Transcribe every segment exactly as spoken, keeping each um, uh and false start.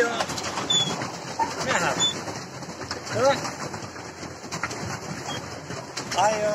ya. Ne ha? Evet. Ayo.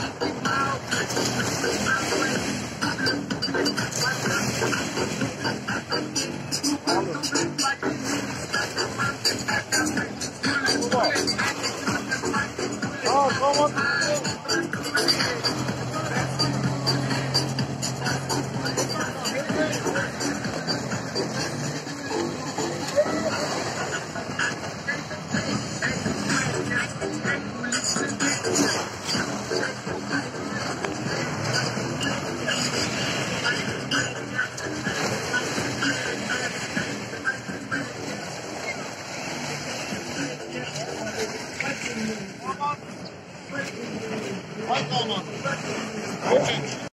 Right on. Okay.